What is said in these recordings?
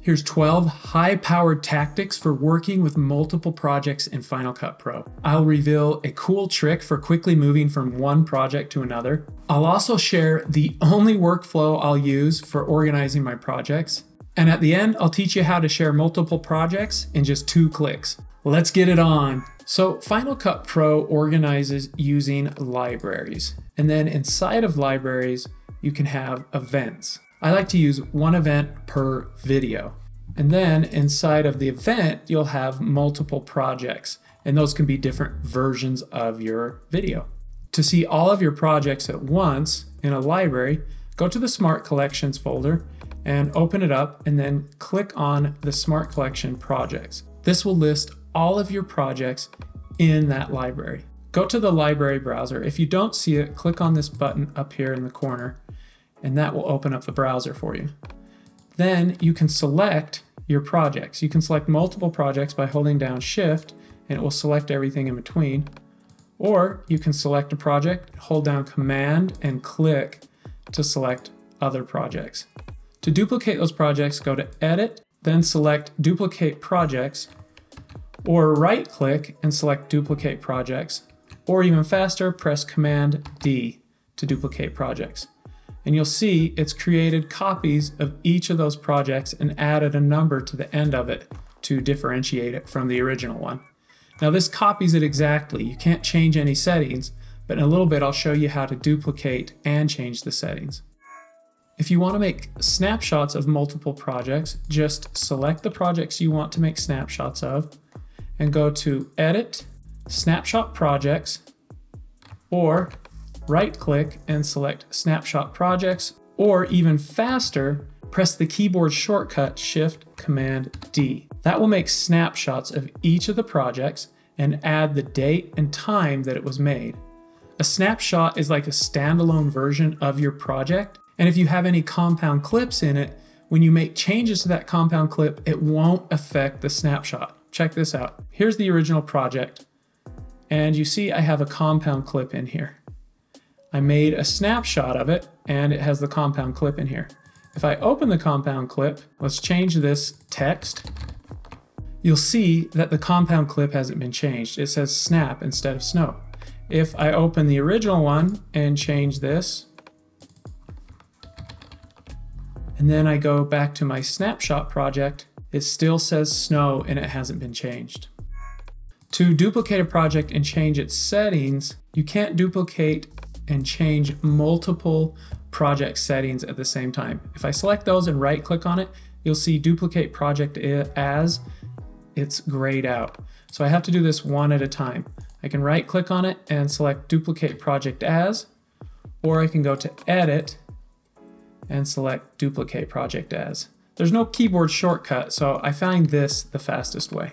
Here's 12 high-powered tactics for working with multiple projects in Final Cut Pro. I'll reveal a cool trick for quickly moving from one project to another. I'll also share the only workflow I'll use for organizing my projects. And at the end, I'll teach you how to share multiple projects in just 2 clicks. Let's get it on. So Final Cut Pro organizes using libraries. And then inside of libraries, you can have events. I like to use one event per video. And then inside of the event, you'll have multiple projects, and those can be different versions of your video. To see all of your projects at once in a library, go to the Smart Collections folder and open it up, and then click on the Smart Collection projects. This will list all of your projects in that library. Go to the Library Browser. If you don't see it, click on this button up here in the corner, and that will open up the browser for you. Then you can select your projects. You can select multiple projects by holding down Shift, and it will select everything in between. Or you can select a project, hold down Command and click to select other projects. To duplicate those projects, go to Edit, then select Duplicate Projects, or right-click and select Duplicate Projects, or even faster, press Command D to duplicate projects. And you'll see it's created copies of each of those projects and added a number to the end of it to differentiate it from the original one. Now this copies it exactly. You can't change any settings, but in a little bit I'll show you how to duplicate and change the settings. If you want to make snapshots of multiple projects, just select the projects you want to make snapshots of and go to Edit, Snapshot Projects, or right-click and select Snapshot Projects, or even faster, press the keyboard shortcut Shift Command D. That will make snapshots of each of the projects and add the date and time that it was made. A snapshot is like a standalone version of your project, and if you have any compound clips in it, when you make changes to that compound clip, it won't affect the snapshot. Check this out. Here's the original project, and you see I have a compound clip in here. I made a snapshot of it, and it has the compound clip in here. If I open the compound clip, let's change this text. You'll see that the compound clip hasn't been changed. It says snap instead of snow. If I open the original one and change this, and then I go back to my snapshot project, it still says snow and it hasn't been changed. To duplicate a project and change its settings, you can't duplicate and change multiple project settings at the same time. If I select those and right click on it, you'll see duplicate project as, it's grayed out. So I have to do this one at a time. I can right click on it and select duplicate project as, or I can go to Edit and select duplicate project as. There's no keyboard shortcut, so I find this the fastest way.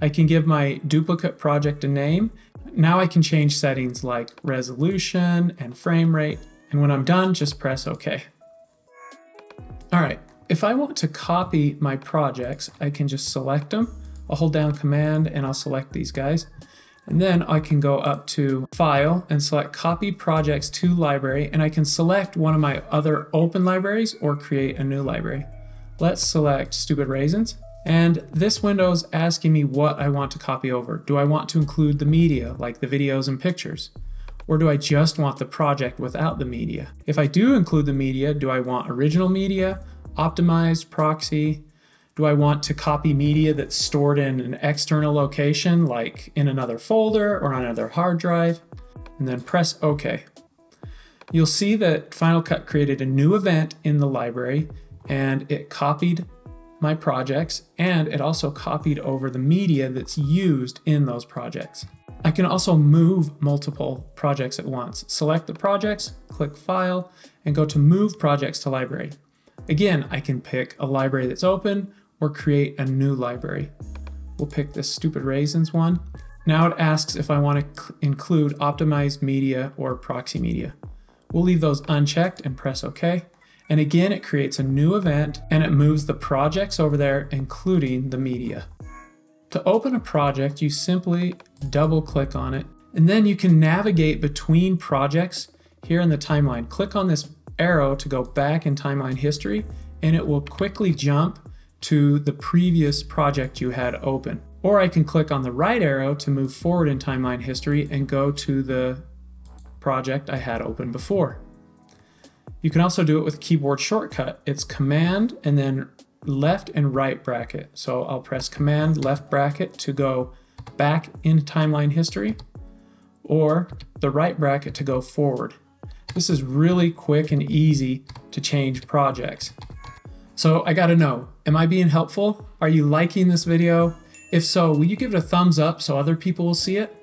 I can give my duplicate project a name. Now I can change settings like resolution and frame rate. And when I'm done, just press OK. All right, if I want to copy my projects, I can just select them. I'll hold down Command and I'll select these guys. And then I can go up to File and select Copy Projects to Library. And I can select one of my other open libraries or create a new library. Let's select Stupid Raisins. And this window is asking me what I want to copy over. Do I want to include the media, like the videos and pictures? Or do I just want the project without the media? If I do include the media, do I want original media, optimized, proxy? Do I want to copy media that's stored in an external location, like in another folder or on another hard drive? And then press OK. You'll see that Final Cut created a new event in the library, and it copied my projects, and it also copied over the media that's used in those projects. I can also move multiple projects at once. Select the projects, click File, and go to Move Projects to Library. Again, I can pick a library that's open or create a new library. We'll pick this Stupid Raisins one. Now it asks if I want to include optimized media or proxy media. We'll leave those unchecked and press OK. And again, it creates a new event and it moves the projects over there, including the media. To open a project, you simply double click on it, and then you can navigate between projects here in the timeline. Click on this arrow to go back in timeline history, and it will quickly jump to the previous project you had open. Or I can click on the right arrow to move forward in timeline history and go to the project I had open before. You can also do it with a keyboard shortcut. It's Command and then left and right bracket. So I'll press Command left bracket to go back in timeline history, or the right bracket to go forward. This is really quick and easy to change projects. So I gotta know, am I being helpful? Are you liking this video? If so, will you give it a thumbs up so other people will see it?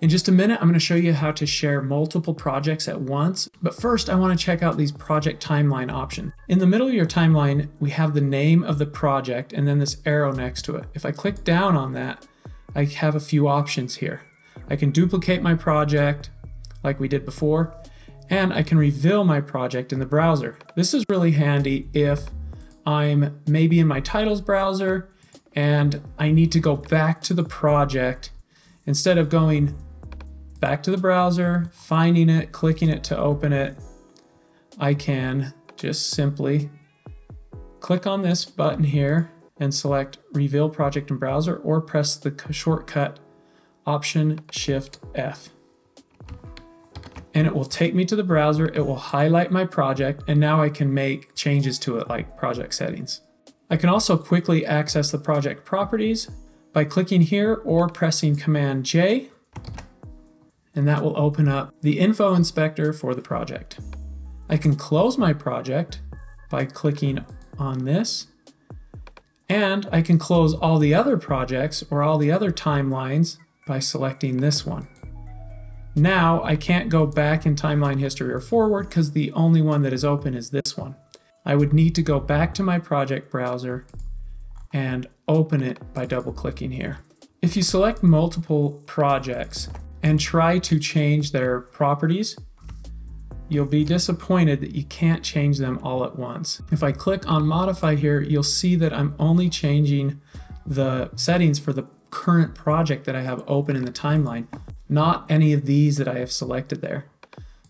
In just a minute, I'm going to show you how to share multiple projects at once, but first I want to check out these project timeline options. In the middle of your timeline, we have the name of the project and then this arrow next to it. If I click down on that, I have a few options here. I can duplicate my project like we did before, and I can reveal my project in the browser. This is really handy if I'm maybe in my titles browser and I need to go back to the project. Instead of going back to the browser, finding it, clicking it to open it, I can just simply click on this button here and select Reveal Project in Browser, or press the shortcut Option Shift F. And it will take me to the browser, it will highlight my project, and now I can make changes to it like project settings. I can also quickly access the project properties by clicking here or pressing Command J, and that will open up the info inspector for the project. I can close my project by clicking on this, and I can close all the other projects or all the other timelines by selecting this one. Now I can't go back in timeline history or forward because the only one that is open is this one. I would need to go back to my project browser and open it by double clicking here. If you select multiple projects and try to change their properties, you'll be disappointed that you can't change them all at once. If I click on modify here, you'll see that I'm only changing the settings for the current project that I have open in the timeline, not any of these that I have selected there.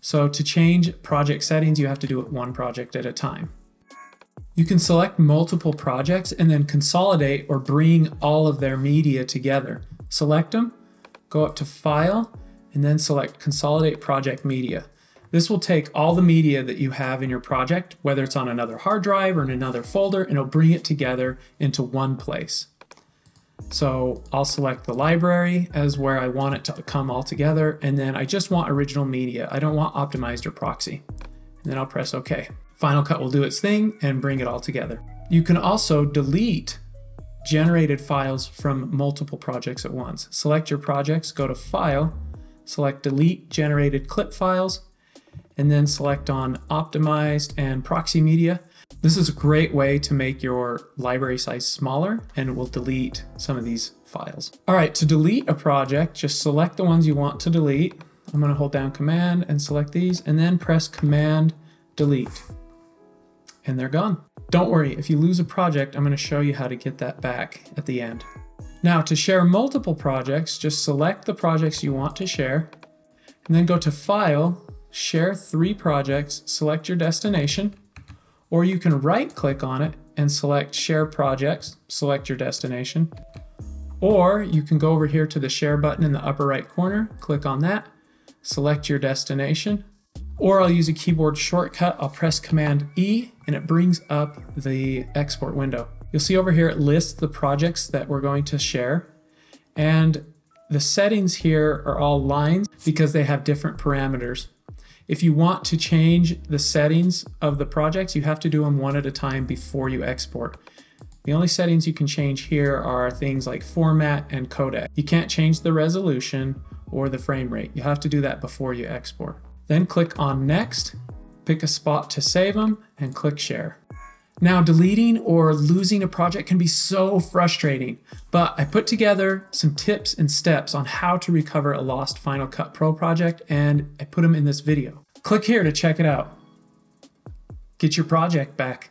So to change project settings, you have to do it one project at a time. You can select multiple projects and then consolidate or bring all of their media together. Select them, go up to File, and then select Consolidate Project Media. This will take all the media that you have in your project, whether it's on another hard drive or in another folder, and it'll bring it together into one place. So I'll select the library as where I want it to come all together, and then I just want original media. I don't want optimized or proxy. And then I'll press OK. Final Cut will do its thing and bring it all together. You can also delete generated files from multiple projects at once. Select your projects, go to File, select Delete Generated Clip Files, and then select on Optimized and Proxy Media. This is a great way to make your library size smaller, and it will delete some of these files. All right, to delete a project, just select the ones you want to delete. I'm going to hold down Command and select these, and then press Command Delete. And they're gone. Don't worry, if you lose a project, I'm going to show you how to get that back at the end. Now, to share multiple projects, just select the projects you want to share, and then go to File, Share 3 Projects, select your destination, or you can right-click on it and select Share Projects, select your destination, or you can go over here to the Share button in the upper right corner, click on that, select your destination, or I'll use a keyboard shortcut. I'll press Command E, and it brings up the export window. You'll see over here it lists the projects that we're going to share, and the settings here are all lines because they have different parameters. If you want to change the settings of the projects, you have to do them one at a time before you export. The only settings you can change here are things like format and codec. You can't change the resolution or the frame rate. You have to do that before you export. Then click on Next, pick a spot to save them, and click Share. Now, deleting or losing a project can be so frustrating, but I put together some tips and steps on how to recover a lost Final Cut Pro project, and I put them in this video. Click here to check it out. Get your project back.